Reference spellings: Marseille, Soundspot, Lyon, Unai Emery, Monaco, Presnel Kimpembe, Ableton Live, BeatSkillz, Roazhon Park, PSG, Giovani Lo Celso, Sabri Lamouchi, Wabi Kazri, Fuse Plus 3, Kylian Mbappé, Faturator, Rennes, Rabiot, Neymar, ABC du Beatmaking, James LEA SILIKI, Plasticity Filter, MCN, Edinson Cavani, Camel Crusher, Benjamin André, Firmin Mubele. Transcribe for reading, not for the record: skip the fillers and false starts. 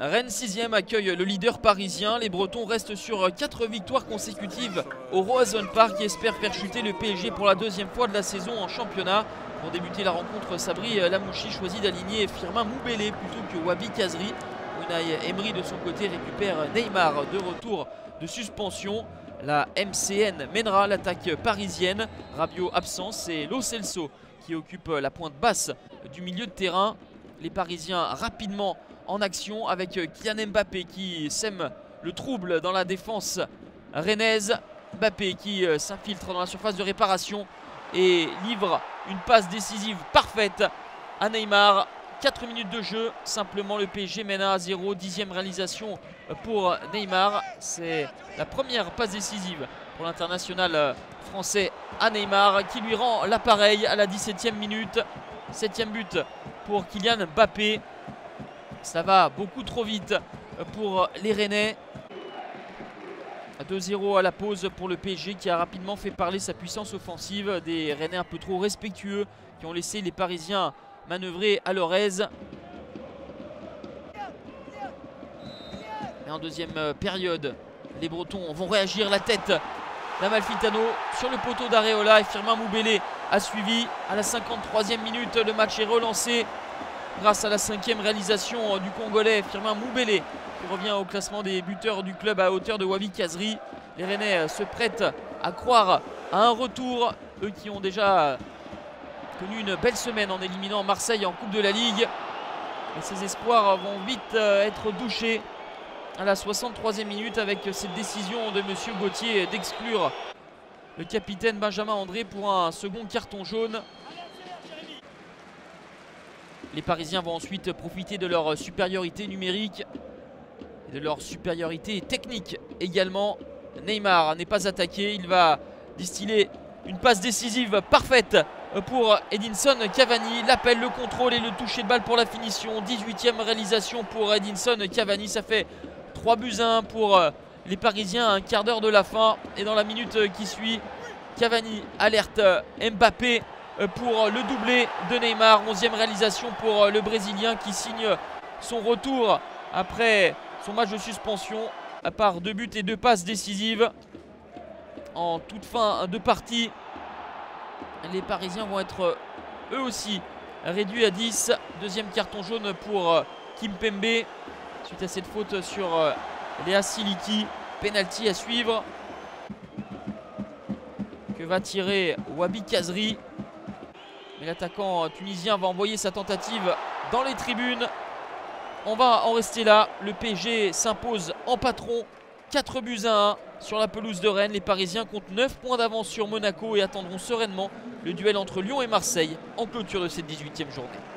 Rennes 6e accueille le leader parisien. Les Bretons restent sur 4 victoires consécutives au Roazhon Park et espèrent faire chuter le PSG pour la deuxième fois de la saison en championnat. Pour débuter la rencontre, Sabri Lamouchi choisit d'aligner Firmin Mubele plutôt que Wabi Kazri. Unai Emery de son côté récupère Neymar de retour de suspension. La MCN mènera l'attaque parisienne. Rabiot absent, c'est Lo Celso qui occupe la pointe basse du milieu de terrain. Les Parisiens rapidement en action avec Kylian Mbappé qui sème le trouble dans la défense rennaise. Mbappé qui s'infiltre dans la surface de réparation et livre une passe décisive parfaite à Neymar. 4 minutes de jeu, simplement le PSG mène à 0, 10e réalisation pour Neymar. C'est la première passe décisive pour l'international français à Neymar qui lui rend l'appareil à la 17e minute. 7e but pour Kylian Mbappé. Ça va beaucoup trop vite pour les Rennais. 2-0 à la pause pour le PSG qui a rapidement fait parler sa puissance offensive. Des Rennais un peu trop respectueux qui ont laissé les Parisiens manœuvrer à leur aise. Et en deuxième période, les Bretons vont réagir. La tête d'Amalfitano sur le poteau d'Areola et Firmin Mubele a suivi. À la 53e minute, le match est relancé grâce à la 5e réalisation du Congolais Firmin Mubele, qui revient au classement des buteurs du club à hauteur de Wabi Kazri. Les Rennais se prêtent à croire à un retour, eux qui ont déjà connu une belle semaine en éliminant Marseille en Coupe de la Ligue. Et ses espoirs vont vite être douchés à la 63e minute avec cette décision de Monsieur Gauthier d'exclure le capitaine Benjamin André pour un second carton jaune. Les Parisiens vont ensuite profiter de leur supériorité numérique et de leur supériorité technique également. Neymar n'est pas attaqué, il va distiller une passe décisive parfaite pour Edinson Cavani. L'appel, le contrôle et le toucher de balle pour la finition. 18e réalisation pour Edinson Cavani. Ça fait 3-1 pour les Parisiens à un quart d'heure de la fin. Et dans la minute qui suit, Cavani alerte Mbappé pour le doublé de Neymar. 11e réalisation pour le Brésilien qui signe son retour après son match de suspension par 2 buts et 2 passes décisives en toute fin de partie. Les Parisiens vont être eux aussi réduits à 10. 2e carton jaune pour Kimpembe suite à cette faute sur Lea Siliki. Penalty à suivre que va tirer Wabi Kazri. Mais l'attaquant tunisien va envoyer sa tentative dans les tribunes. On va en rester là. Le PSG s'impose en patron. 4-1 sur la pelouse de Rennes. Les Parisiens comptent 9 points d'avance sur Monaco et attendront sereinement le duel entre Lyon et Marseille en clôture de cette 18e journée.